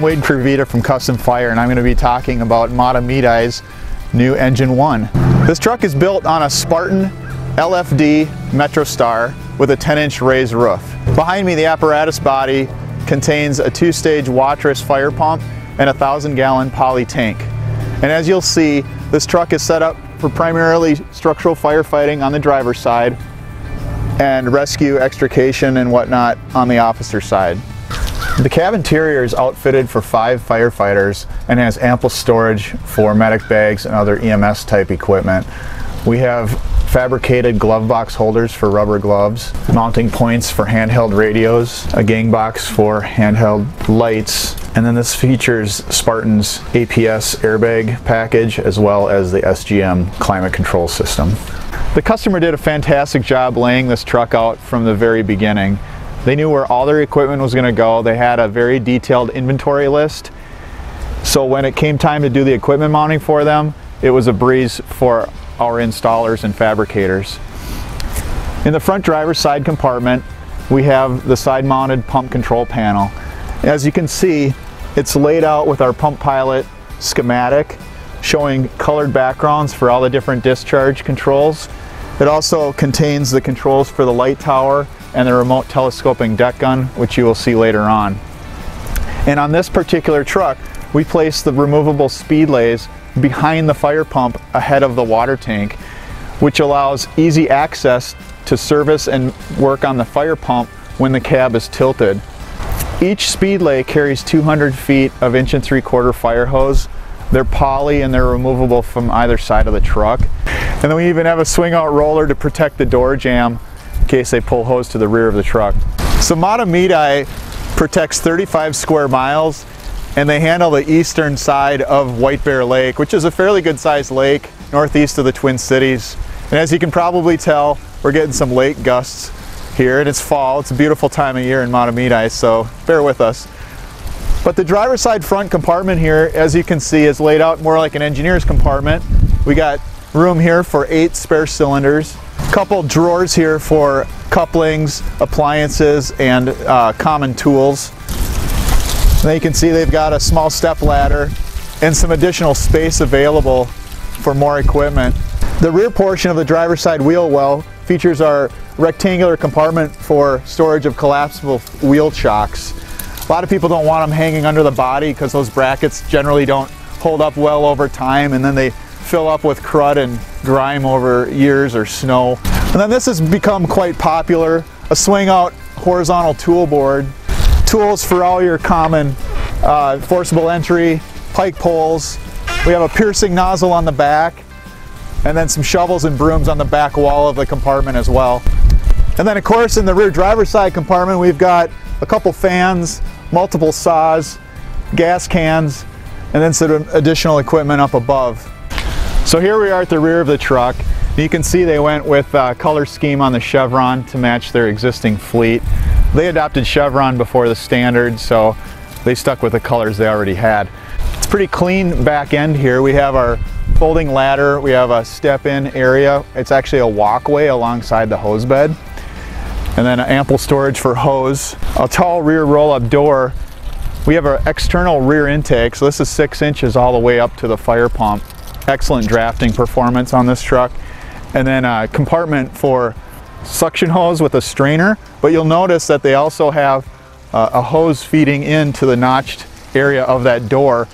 I'm Wayde Kirvida from Custom Fire, and I'm going to be talking about Mahtomedi's new Engine 1. This truck is built on a Spartan LFD Metro Star with a 10-inch raised roof. Behind me, the apparatus body contains a 2-stage Watrous fire pump and a 1,000-gallon poly tank. And as you'll see, this truck is set up for primarily structural firefighting on the driver's side and rescue, extrication, and whatnot on the officer side. The cab interior is outfitted for 5 firefighters and has ample storage for medic bags and other EMS type equipment. We have fabricated glove box holders for rubber gloves, mounting points for handheld radios, a gang box for handheld lights, and then this features Spartan's APS airbag package as well as the SGM climate control system. The customer did a fantastic job laying this truck out from the very beginning. They knew where all their equipment was going to go. They had a very detailed inventory list. So when it came time to do the equipment mounting for them, it was a breeze for our installers and fabricators. In the front driver's side compartment, we have the side-mounted pump control panel. As you can see, it's laid out with our PumpPilot schematic, showing colored backgrounds for all the different discharge controls. It also contains the controls for the light tower and the remote telescoping deck gun, which you will see later on. And on this particular truck, we placed the removable speed lays behind the fire pump ahead of the water tank, which allows easy access to service and work on the fire pump when the cab is tilted. Each speed lay carries 200 feet of 1 3/4 inch fire hose. They're poly and they're removable from either side of the truck. And then we even have a swing out roller to protect the door jamb in case they pull hose to the rear of the truck. So Mahtomedi protects 35 square miles, and they handle the eastern side of White Bear Lake, which is a fairly good sized lake northeast of the Twin Cities. And as you can probably tell, we're getting some lake gusts here, and it's fall. It's a beautiful time of year in Mahtomedi, so bear with us. But the driver's side front compartment here, as you can see, is laid out more like an engineer's compartment. We got room here for 8 spare cylinders, a couple drawers here for couplings, appliances, and common tools. Now you can see they've got a small step ladder and some additional space available for more equipment. The rear portion of the driver's side wheel well features our rectangular compartment for storage of collapsible wheel chocks. A lot of people don't want them hanging under the body because those brackets generally don't hold up well over time, and then they fill up with crud and grime over years or snow. And then this has become quite popular, a swing out horizontal tool board. Tools for all your common forcible entry, pike poles. We have a piercing nozzle on the back, and then some shovels and brooms on the back wall of the compartment as well. And then of course in the rear driver's side compartment, we've got a couple fans, multiple saws, gas cans, and then some additional equipment up above. So here we are at the rear of the truck. You can see they went with color scheme on the Chevron to match their existing fleet. They adopted Chevron before the standard, so they stuck with the colors they already had. It's pretty clean back end here. We have our folding ladder, we have a step-in area. It's actually a walkway alongside the hose bed. And then ample storage for hose. A tall rear roll-up door. We have an external rear intake, so this is 6 inches all the way up to the fire pump. Excellent drafting performance on this truck. And then a compartment for suction hose with a strainer, but you'll notice that they also have a hose feeding into the notched area of that door.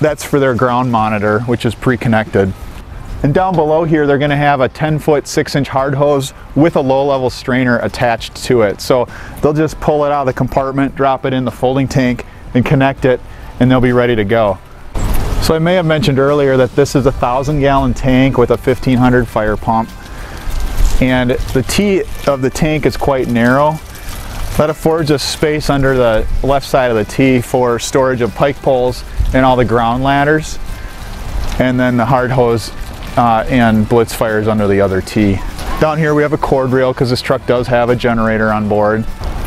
That's for their ground monitor, which is pre-connected. And down below here, they're going to have a 10-foot 6-inch hard hose with a low-level strainer attached to it. So they'll just pull it out of the compartment, drop it in the folding tank, and connect it, and they'll be ready to go. So I may have mentioned earlier that this is a 1,000-gallon tank with a 1,500 fire pump. And the T of the tank is quite narrow. That affords us space under the left side of the T for storage of pike poles and all the ground ladders, and then the hard hose and blitz fires under the other T. Down here we have a cord reel because this truck does have a generator on board.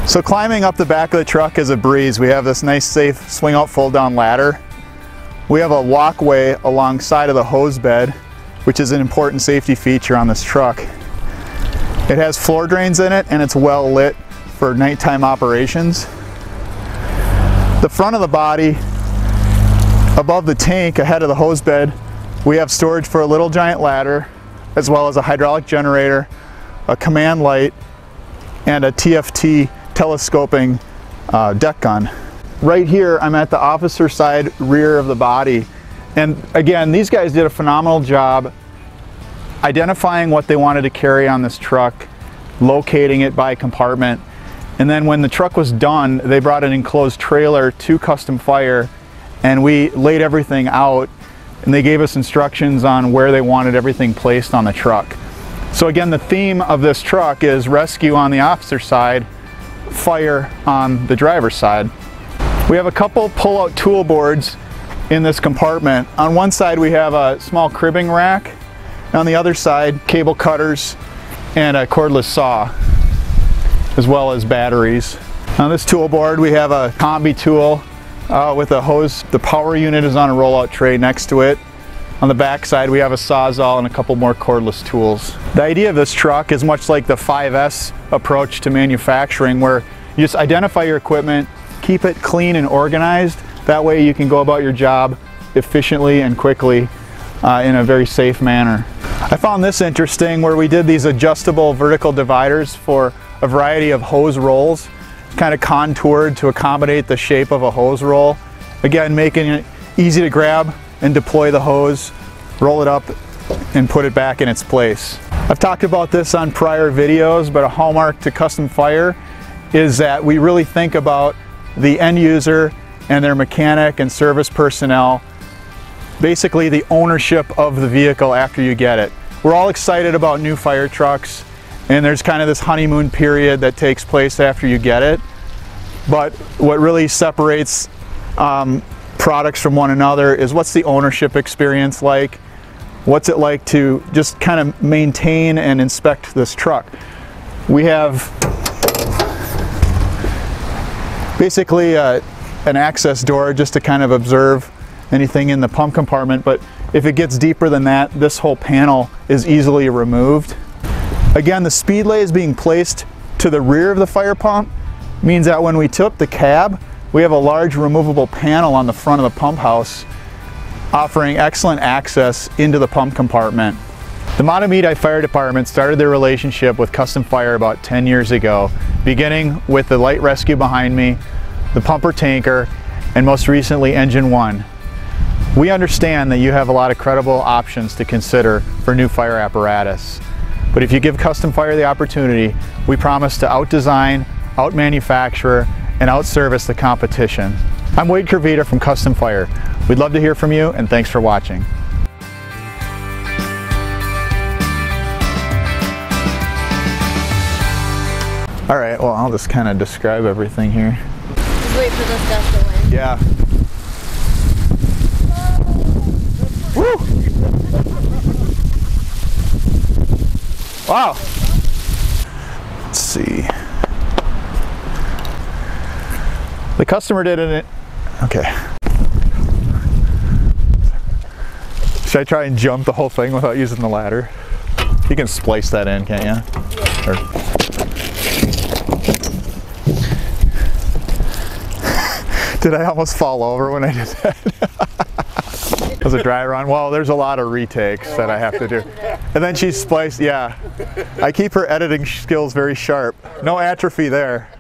So climbing up the back of the truck is a breeze. We have this nice safe swing out fold down ladder. We have a walkway alongside of the hose bed, which is an important safety feature on this truck. It has floor drains in it, and it's well lit for nighttime operations. the front of the body, above the tank, ahead of the hose bed, we have storage for a little giant ladder, as well as a hydraulic generator, a command light, and a TFT telescoping deck gun. Right here, I'm at the officer side rear of the body. And again, these guys did a phenomenal job identifying what they wanted to carry on this truck, locating it by compartment. And then when the truck was done, they brought an enclosed trailer to Custom Fire, and we laid everything out, and they gave us instructions on where they wanted everything placed on the truck. So again, the theme of this truck is rescue on the officer side, fire on the driver's side. We have a couple pull-out tool boards in this compartment. On one side, we have a small cribbing rack. On the other side, cable cutters and a cordless saw, as well as batteries. On this tool board, we have a combi tool with a hose. The power unit is on a rollout tray next to it. On the back side, we have a sawzall and a couple more cordless tools. The idea of this truck is much like the 5S approach to manufacturing, where you just identify your equipment, keep it clean and organized. That way you can go about your job efficiently and quickly in a very safe manner. I found this interesting, where we did these adjustable vertical dividers for a variety of hose rolls, kind of contoured to accommodate the shape of a hose roll. Again, making it easy to grab and deploy the hose, roll it up, and put it back in its place. I've talked about this on prior videos, but a hallmark to Custom Fire is that we really think about the end user and their mechanic and service personnel, basically the ownership of the vehicle after you get it. We're all excited about new fire trucks, and there's kind of this honeymoon period that takes place after you get it. But what really separates products from one another is, what's the ownership experience like? What's it like to just kind of maintain and inspect this truck? We have basically an access door just to kind of observe anything in the pump compartment, but if it gets deeper than that, this whole panel is easily removed. Again, the speed lay is being placed to the rear of the fire pump. Means that when we tip the cab, we have a large removable panel on the front of the pump house, offering excellent access into the pump compartment. The Mahtomedi Fire Department started their relationship with Custom Fire about 10 years ago, beginning with the light rescue behind me, the pumper tanker, and most recently engine one. We understand that you have a lot of credible options to consider for new fire apparatus. But if you give Custom Fire the opportunity, we promise to out-design, out-manufacture, and out-service the competition. I'm Wayde Kirvida from Custom Fire. We'd love to hear from you, and thanks for watching. All right, well, I'll just kind of describe everything here. Just wait for this gust to win. Yeah. Wow. Let's see. The customer did it. Okay. Should I try and jump the whole thing without using the ladder? You can splice that in, can't you? Yeah. Or... Did I almost fall over when I did that? Was a dry run. Well, there's a lot of retakes that I have to do. And then she spliced, yeah. I keep her editing skills very sharp. No atrophy there.